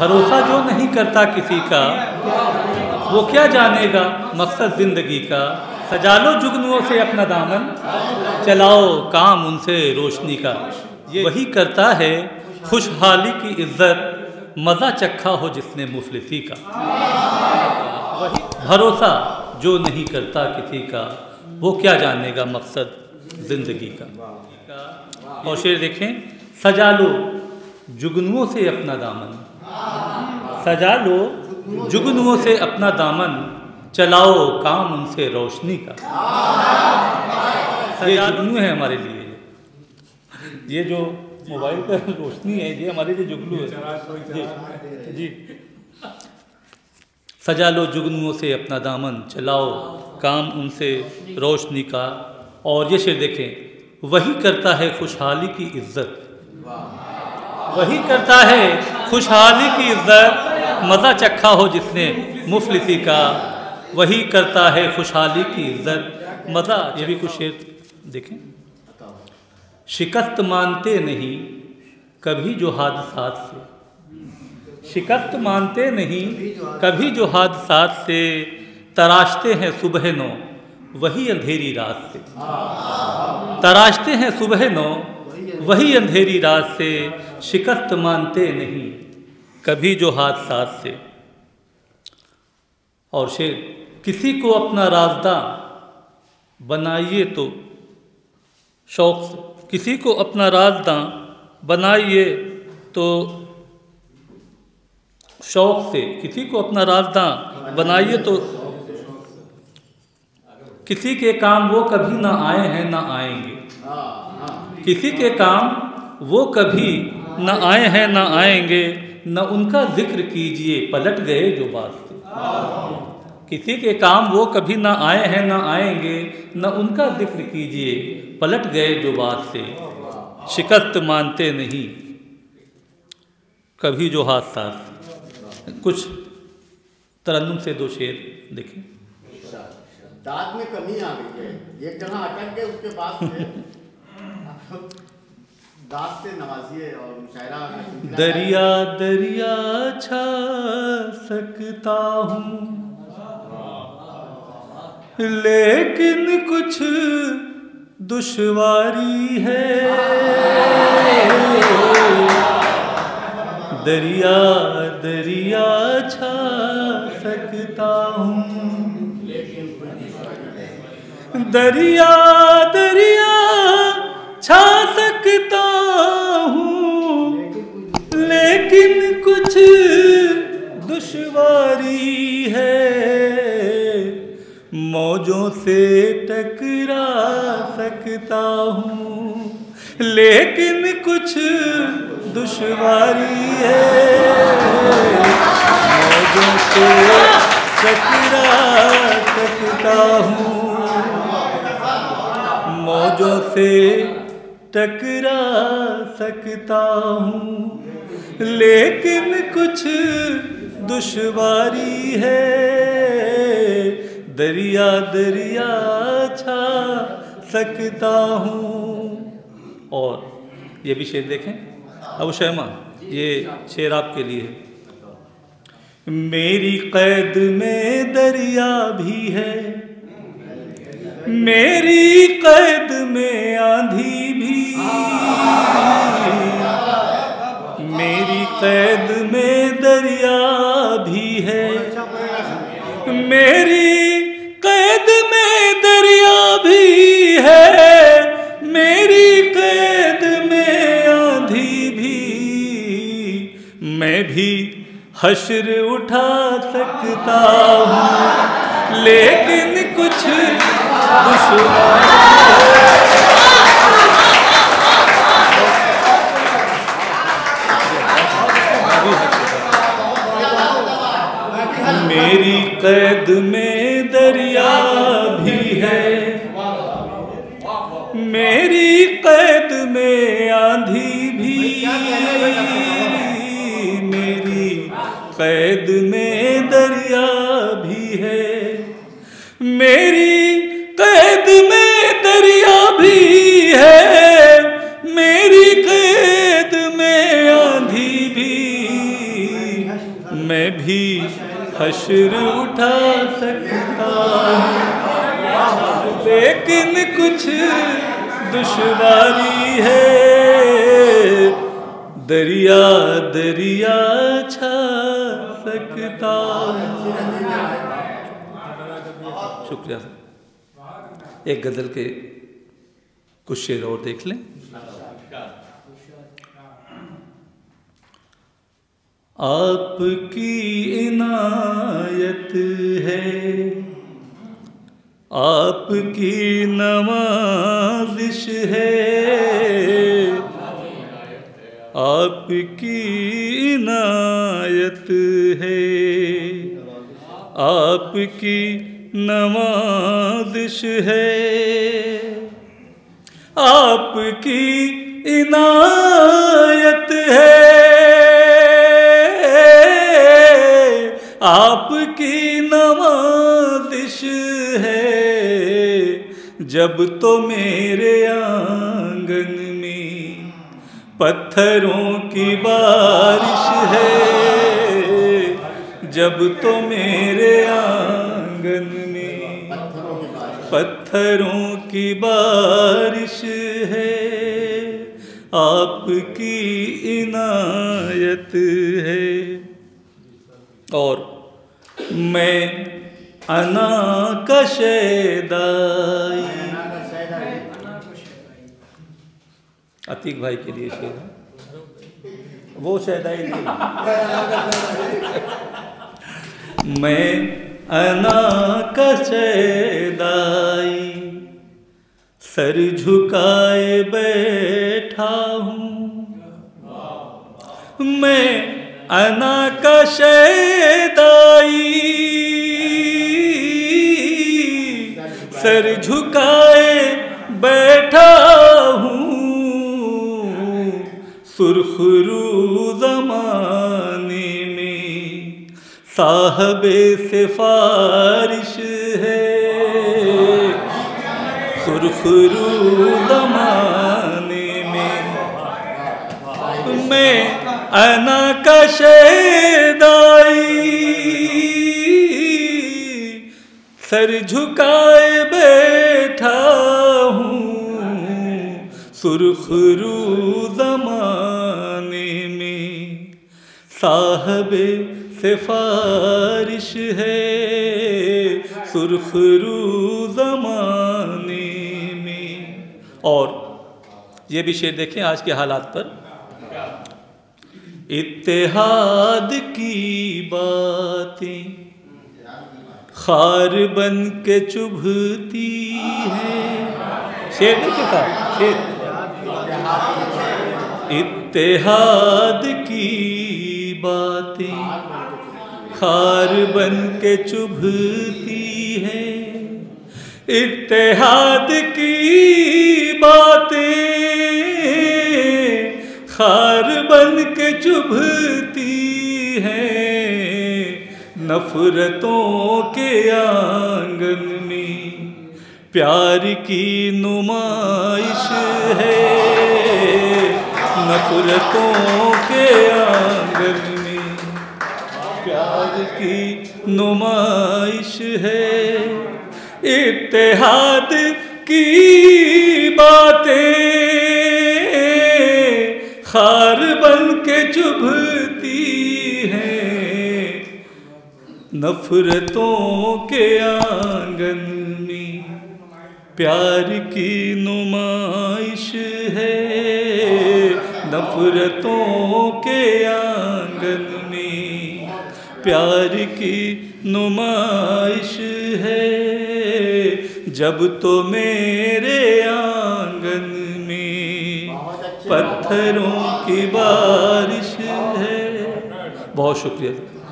भरोसा जो नहीं करता किसी का वो क्या जानेगा मकसद ज़िंदगी का। सजा लो जुगनुओं से अपना दामन, चलाओ काम उनसे रोशनी का। ये वही करता है खुशहाली की इज्जत, मज़ा चखा हो जिसने मुफलिसी का। वही भरोसा जो नहीं करता किसी का वो क्या जानेगा मकसद ज़िंदगी का। और शेर देखें, सजा लो जुगनुओं से अपना दामन, सजा लो जुगनुओं से अपना दामन, चलाओ काम उनसे रोशनी का। ये जुगनू है हमारे लिए, ये जो मोबाइल पर रोशनी है ये हमारे लिए जुगनू है जी। सजा लो जुगनुओं से अपना दामन, चलाओ काम उनसे रोशनी का। और ये शेर देखें, वही करता है खुशहाली की इज्जत, वही करता है खुशहाली की इज्जत, मज़ा चखा हो जिसने मुफलिसी का। वही करता है खुशहाली की इज्जत, मज़ा। ये भी कुछ शेर देखें, शिकस्त मानते नहीं कभी जो हादसात से, शिकस्त मानते नहीं कभी जो हादसात से, तराशते हैं सुबह नौ वही अंधेरी रात से, तराशते हैं सुबह नौ वही अंधेरी रात से, शिकस्त मानते नहीं कभी जो हादसात से। और शेर, किसी को अपना राज़दा बनाइए तो शौक़ से, किसी को अपना राज़दां बनाइए तो शौक़ से, किसी को अपना राज़दां बनाइए तो। किसी के काम वो कभी ना आए हैं ना आएंगे, किसी के काम वो कभी ना आए हैं ना आएंगे, न उनका जिक्र कीजिए पलट गए जो वास्ते। किसी के काम वो कभी ना आए हैं ना आएंगे, न उनका जिक्र कीजिए पलट गए जो बात से, शिकस्त मानते नहीं कभी जो हादसा। कुछ तरन्नुम से दो शेर देखें, दांत में कमी आ गई है, ये जहाँ अटक गए उसके बाद दांत से नवाजिए। और शायरा, दरिया दरिया छा सकता हूँ लेकिन कुछ दुश्वारी है, दरिया दरिया छा सकता हूँ, दरिया दरिया छा सकता हूँ लेकिन कुछ दुश्वारी है, मौजों से टकरा सकता हूँ लेकिन कुछ दुश्वारी है, मौजों से टकरा सकता हूँ, मौजों से टकरा सकता हूँ लेकिन कुछ दुश्वारी है, दरिया दरिया छा सकता हूँ। और ये भी शेर देखें, अब शैमा ये शेर आपके लिए है, मेरी कैद में दरिया भी है, मेरी कैद में आंधी भी, मेरी कैद में दरिया भी है, मेरी कैद में दरिया भी है, मेरी कैद में आंधी भी, मैं भी हश्र उठा सकता हूँ लेकिन कुछ दुश्वारी, मेरी कैद में दरिया भी है, मेरी कैद में आंधी भी, मेरी कैद में दरिया भी है, मेरी कैद में दरिया भी है, मेरी कैद में आंधी भी, में भी हश्र उठा सकता हूँ, लेकिन कुछ दुश्वारी है, दरिया दरिया छा सकता हूँ। शुक्रिया। एक गज़ल के कुछ शेर और देख लें। आपकी इनायत है, आपकी नवाजिश है, आपकी इनायत है, आपकी नवाजिश है, आपकी इनायत है, आपकी नवाजिश है। जब तो मेरे आंगन में पत्थरों की बारिश है, जब तो मेरे आंगन में पत्थरों की बारिश है, आपकी इनायत है। और मैं अना का शैदाई, अतीक भाई के लिए शेर है, वो शैदाई नहीं। मैं अना का शैदाई, सर झुकाए बैठा हूँ, मैं अना का शैदाई, सर झुकाए बैठा हूँ। सुर्ख रू ज़माने में साहबे सिफारिश है, सुरखरू ज़माने में मैं अना का शैदाई, सर झुकाए बैठा हूँ। सुरखरू ज़माने में साहबे सिफारिश है, सुरखरू ज़माने। और ये भी शेर देखें आज के हालात पर। इत्तेहाद की बातें खार बन के चुभती है, शेर देखे था शेर। इत्तेहाद की बातें खार बन के चुभती है, इत्तेहाद की बातें खार बन के चुभती हैं। नफरतों के आंगन में प्यार की नुमाइश है, नफरतों के आंगन में प्यार की नुमाइश है। इत्तेहाद की बातें खार बन के चुभती हैं, नफरतों के आंगन में प्यार की नुमाइश है, नफरतों के आंगन में प्यार की नुमाइश है। जब तो मेरे आंगन में पत्थरों की बारिश है। बहुत शुक्रिया।